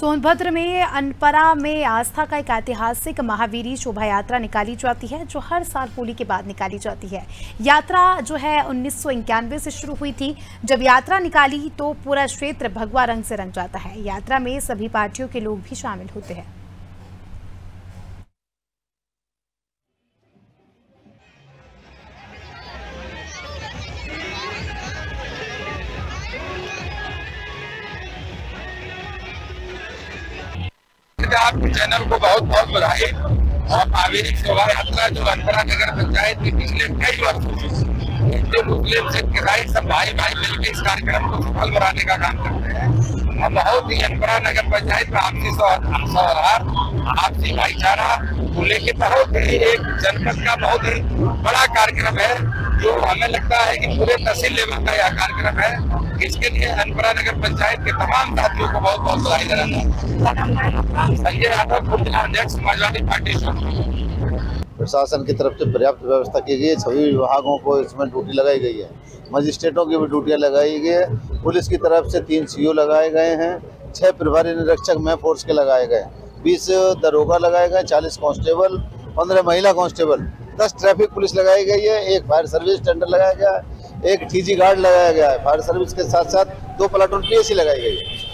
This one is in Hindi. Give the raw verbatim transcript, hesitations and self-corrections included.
सोनभद्र में अनपरा में आस्था का एक ऐतिहासिक महावीरी शोभायात्रा निकाली जाती है, जो हर साल होली के बाद निकाली जाती है। यात्रा जो है उन्नीस सौ इक्यानवे से शुरू हुई थी। जब यात्रा निकाली तो पूरा क्षेत्र भगवा रंग से रंग जाता है। यात्रा में सभी पार्टियों के लोग भी शामिल होते हैं। आपके चैनल को बहुत बहुत बधाई। और महावीरी शोभा यात्रा जो अनपरा नगर पंचायत की पिछले कई वर्षों से हिंदू मुस्लिम सिख ईसाई सब भाई भाई मिलकर इस कार्यक्रम को सफल बनाने का काम करते हैं। हम बहुत ही अनपरा नगर पंचायत में आपसी सौहार्द, आपसी भाईचारा को लेकर बहुत ही एक जनपद का बहुत ही बड़ा कार्यक्रम है, जो हमें लगता है की पूरे तहसील लेवल का यह कार्यक्रम है। इसके लिए अनपरा नगर पंचायत के तमाम साथियों को बहुत बहुत बधाई देना। संजय यादव जिला अध्यक्ष समाजवादी पार्टी। प्रशासन की तरफ से पर्याप्त व्यवस्था की गई है। सभी विभागों को इसमें ड्यूटी लगाई गई है। मजिस्ट्रेटों की भी ड्यूटियाँ लगाई गई है। पुलिस की तरफ से तीन सीओ लगाए गए हैं, छह प्रभारी निरीक्षक में फोर्स के लगाए गए, बीस दरोगा लगाए गए, चालीस कांस्टेबल, पंद्रह महिला कांस्टेबल, दस ट्रैफिक पुलिस लगाई गई है, एक फायर सर्विस टेंडर लगाया गया है, एक टीजी गार्ड लगाया गया है। फायर सर्विस के साथ साथ दो प्लाटून पीएसी लगाई गई है।